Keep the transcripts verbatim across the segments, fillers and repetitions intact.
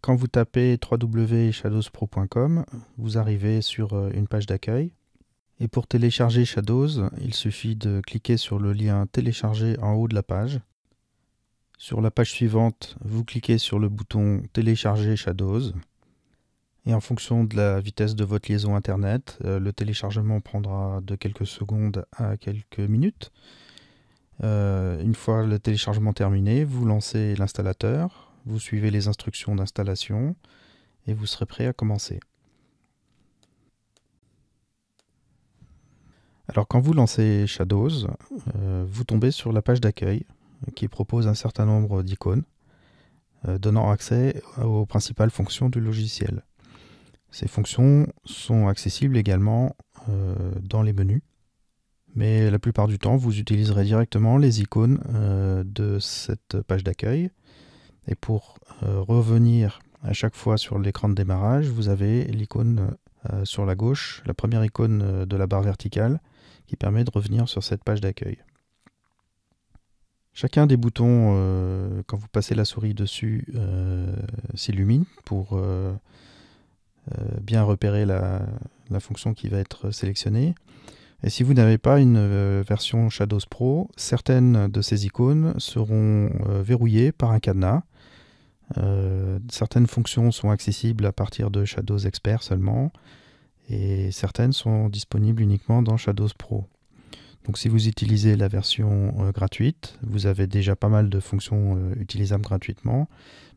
quand vous tapez w w w point shadows pro point com, vous arrivez sur une page d'accueil. Et pour télécharger Shadows, il suffit de cliquer sur le lien télécharger en haut de la page. Sur la page suivante, vous cliquez sur le bouton télécharger Shadows. Et en fonction de la vitesse de votre liaison internet, euh, le téléchargement prendra de quelques secondes à quelques minutes. Euh, une fois le téléchargement terminé, vous lancez l'installateur, vous suivez les instructions d'installation et vous serez prêt à commencer. Alors quand vous lancez Shadows, euh, vous tombez sur la page d'accueil qui propose un certain nombre d'icônes euh, donnant accès aux principales fonctions du logiciel. Ces fonctions sont accessibles également euh, dans les menus, mais la plupart du temps vous utiliserez directement les icônes euh, de cette page d'accueil. Et pour euh, revenir à chaque fois sur l'écran de démarrage, vous avez l'icône euh, sur la gauche, la première icône de la barre verticale qui permet de revenir sur cette page d'accueil. Chacun des boutons, euh, quand vous passez la souris dessus, euh, s'illumine pour euh, bien repérer la, la fonction qui va être sélectionnée. Et si vous n'avez pas une euh, version Shadows Pro, certaines de ces icônes seront euh, verrouillées par un cadenas. Euh, certaines fonctions sont accessibles à partir de Shadows Expert seulement, et certaines sont disponibles uniquement dans Shadows Pro. Donc si vous utilisez la version euh, gratuite, vous avez déjà pas mal de fonctions euh, utilisables gratuitement,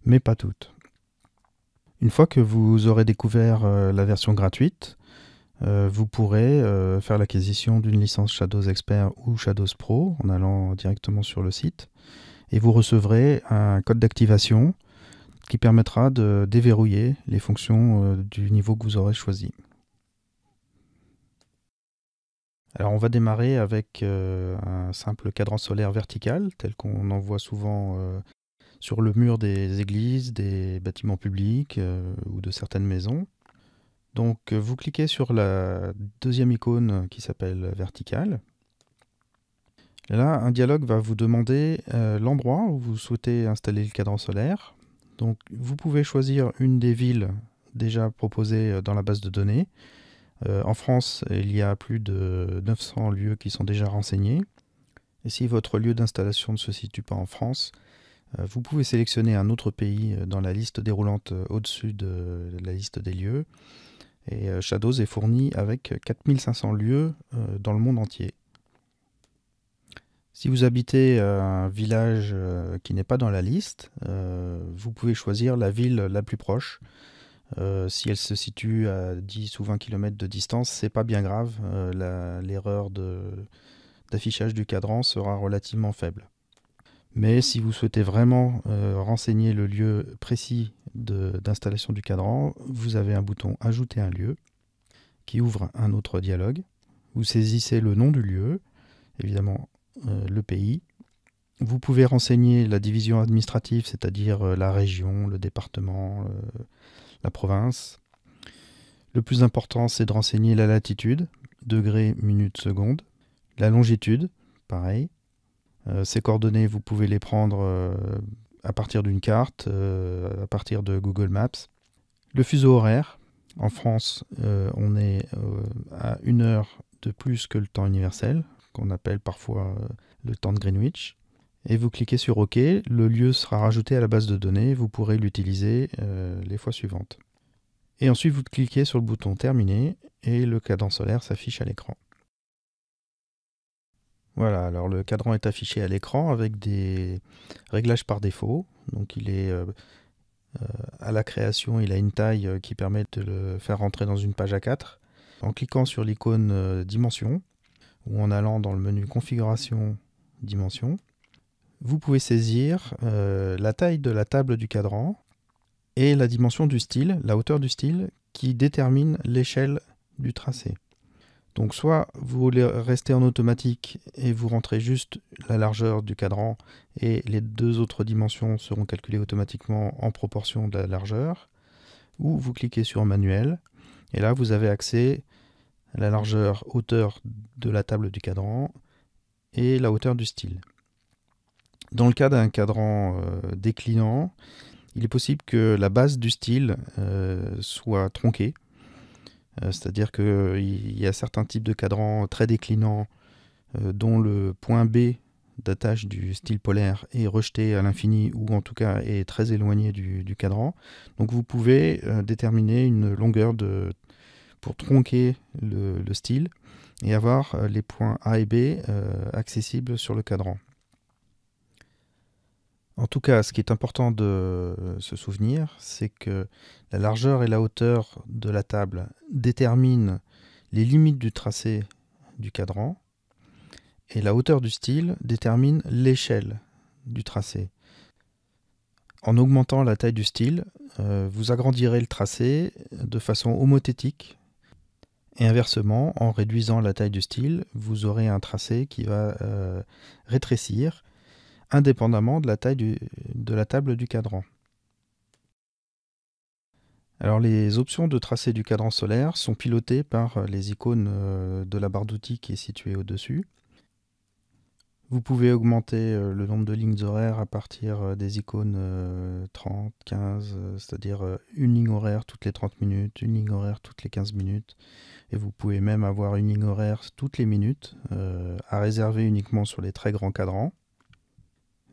mais pas toutes. Une fois que vous aurez découvert euh, la version gratuite, euh, vous pourrez euh, faire l'acquisition d'une licence Shadows Expert ou Shadows Pro en allant directement sur le site. Et vous recevrez un code d'activation qui permettra de déverrouiller les fonctions euh, du niveau que vous aurez choisi. Alors on va démarrer avec euh, un simple cadran solaire vertical, tel qu'on en voit souvent euh, sur le mur des églises, des bâtiments publics euh, ou de certaines maisons. Donc vous cliquez sur la deuxième icône qui s'appelle verticale. Là, un dialogue va vous demander euh, l'endroit où vous souhaitez installer le cadran solaire. Donc vous pouvez choisir une des villes déjà proposées dans la base de données. Euh, en France, il y a plus de neuf cents lieux qui sont déjà renseignés. Et si votre lieu d'installation ne se situe pas en France, vous pouvez sélectionner un autre pays dans la liste déroulante au-dessus de la liste des lieux. Et Shadows est fourni avec quatre mille cinq cents lieux dans le monde entier. Si vous habitez un village qui n'est pas dans la liste, vous pouvez choisir la ville la plus proche. Si elle se situe à dix ou vingt kilomètres de distance, c'est pas bien grave. L'erreur d'affichage du cadran sera relativement faible. Mais si vous souhaitez vraiment euh, renseigner le lieu précis d'installation du cadran, vous avez un bouton « Ajouter un lieu » qui ouvre un autre dialogue. Vous saisissez le nom du lieu, évidemment euh, le pays. Vous pouvez renseigner la division administrative, c'est-à-dire euh, la région, le département, euh, la province. Le plus important, c'est de renseigner la latitude, degrés, minutes, secondes. La longitude, pareil. Euh, ces coordonnées, vous pouvez les prendre euh, à partir d'une carte, euh, à partir de Google Maps. Le fuseau horaire, en France, euh, on est euh, à une heure de plus que le temps universel, qu'on appelle parfois euh, le temps de Greenwich. Et vous cliquez sur OK, le lieu sera rajouté à la base de données, vous pourrez l'utiliser euh, les fois suivantes. Et ensuite, vous cliquez sur le bouton Terminer et le cadran solaire s'affiche à l'écran. Voilà, alors le cadran est affiché à l'écran avec des réglages par défaut. Donc il est euh, euh, à la création, il a une taille qui permet de le faire rentrer dans une page A quatre. En cliquant sur l'icône euh, Dimension, ou en allant dans le menu Configuration, Dimension, vous pouvez saisir euh, la taille de la table du cadran et la dimension du style, la hauteur du style, qui détermine l'échelle du tracé. Donc soit vous voulez rester en automatique et vous rentrez juste la largeur du cadran et les deux autres dimensions seront calculées automatiquement en proportion de la largeur, ou vous cliquez sur manuel et là vous avez accès à la largeur hauteur de la table du cadran et la hauteur du style. Dans le cas d'un cadran euh, déclinant, il est possible que la base du style euh, soit tronquée, euh, c'est-à-dire qu'il y a certains types de cadrans très déclinants euh, dont le point B d'attache du style polaire est rejeté à l'infini ou en tout cas est très éloigné du, du cadran. Donc vous pouvez euh, déterminer une longueur de, pour tronquer le, le style et avoir euh, les points A et B euh, accessibles sur le cadran. En tout cas, ce qui est important de se souvenir, c'est que la largeur et la hauteur de la table déterminent les limites du tracé du cadran, et la hauteur du style détermine l'échelle du tracé. En augmentant la taille du style, euh, vous agrandirez le tracé de façon homothétique, et inversement, en réduisant la taille du style, vous aurez un tracé qui va euh, rétrécir, indépendamment de la taille du, de la table du cadran. Alors les options de tracé du cadran solaire sont pilotées par les icônes de la barre d'outils qui est située au-dessus. Vous pouvez augmenter le nombre de lignes horaires à partir des icônes trente, quinze, c'est-à-dire une ligne horaire toutes les trente minutes, une ligne horaire toutes les quinze minutes, et vous pouvez même avoir une ligne horaire toutes les minutes euh, à réserver uniquement sur les très grands cadrans.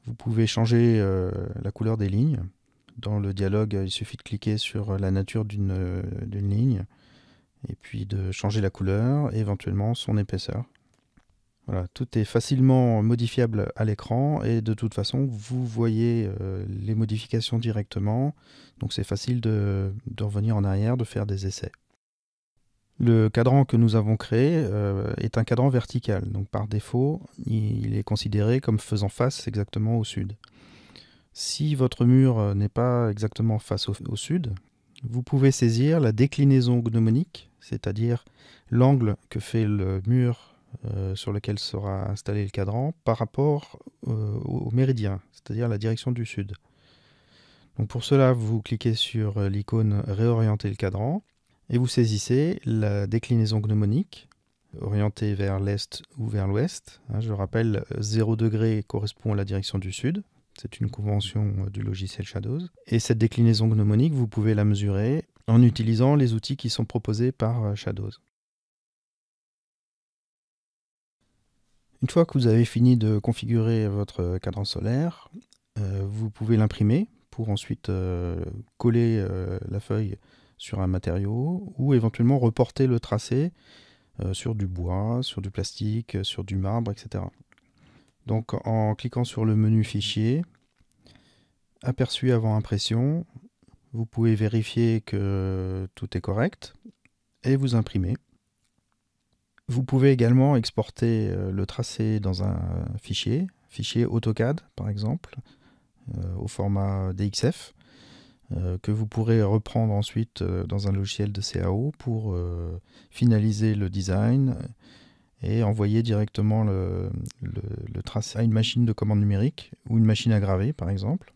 Vous pouvez changer euh, la couleur des lignes. Dans le dialogue, il suffit de cliquer sur la nature d'une euh, d'une ligne et puis de changer la couleur et éventuellement son épaisseur. Voilà, tout est facilement modifiable à l'écran et de toute façon, vous voyez euh, les modifications directement. Donc c'est facile de, de revenir en arrière, de faire des essais. Le cadran que nous avons créé euh, est un cadran vertical, donc par défaut, il est considéré comme faisant face exactement au sud. Si votre mur n'est pas exactement face au, au sud, vous pouvez saisir la déclinaison gnomonique, c'est-à-dire l'angle que fait le mur euh, sur lequel sera installé le cadran par rapport euh, au méridien, c'est-à-dire la direction du sud. Donc pour cela, vous cliquez sur l'icône « Réorienter le cadran ». Et vous saisissez la déclinaison gnomonique, orientée vers l'est ou vers l'ouest. Je rappelle, zéro degré correspond à la direction du sud. C'est une convention du logiciel Shadows. Et cette déclinaison gnomonique, vous pouvez la mesurer en utilisant les outils qui sont proposés par Shadows. Une fois que vous avez fini de configurer votre cadran solaire, vous pouvez l'imprimer pour ensuite coller la feuille sur un matériau ou éventuellement reporter le tracé euh, sur du bois, sur du plastique, sur du marbre, et cetera. Donc en cliquant sur le menu Fichier, Aperçu avant impression, vous pouvez vérifier que tout est correct et vous imprimez. Vous pouvez également exporter le tracé dans un fichier, fichier AutoCAD par exemple, euh, au format D X F. Que vous pourrez reprendre ensuite dans un logiciel de C A O pour euh, finaliser le design et envoyer directement le, le, le tracé à une machine de commande numérique ou une machine à graver par exemple.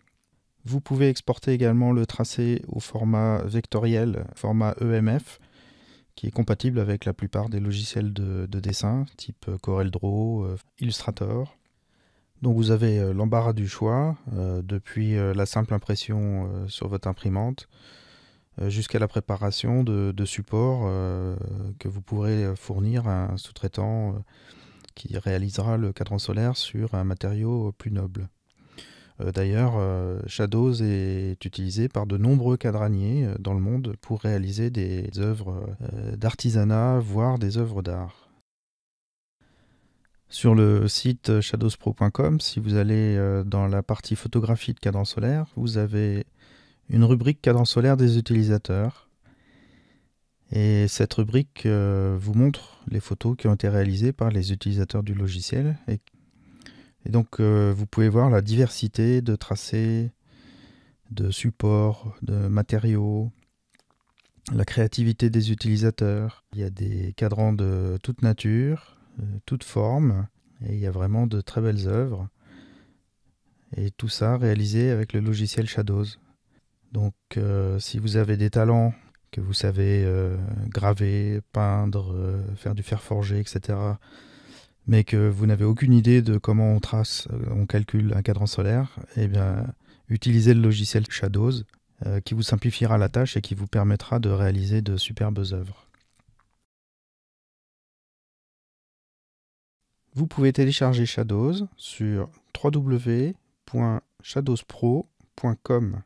Vous pouvez exporter également le tracé au format vectoriel, format E M F, qui est compatible avec la plupart des logiciels de, de dessin type CorelDRAW, euh, Illustrator. Donc vous avez l'embarras du choix, euh, depuis la simple impression euh, sur votre imprimante euh, jusqu'à la préparation de, de supports euh, que vous pourrez fournir à un sous-traitant euh, qui réalisera le cadran solaire sur un matériau plus noble. Euh, D'ailleurs, euh, Shadows est utilisé par de nombreux cadraniers euh, dans le monde pour réaliser des œuvres euh, d'artisanat, voire des œuvres d'art. Sur le site shadows pro point com, si vous allez dans la partie photographie de cadran solaire, vous avez une rubrique cadran solaire des utilisateurs. Et cette rubrique vous montre les photos qui ont été réalisées par les utilisateurs du logiciel. Et donc vous pouvez voir la diversité de tracés, de supports, de matériaux, la créativité des utilisateurs. Il y a des cadrans de toute nature, toute forme, et il y a vraiment de très belles œuvres, et tout ça réalisé avec le logiciel Shadows. Donc euh, si vous avez des talents, que vous savez euh, graver, peindre, euh, faire du fer forgé, et cetera, mais que vous n'avez aucune idée de comment on trace, on calcule un cadran solaire, eh bien utilisez le logiciel Shadows euh, qui vous simplifiera la tâche et qui vous permettra de réaliser de superbes œuvres. Vous pouvez télécharger Shadows sur w w w point shadows pro point com.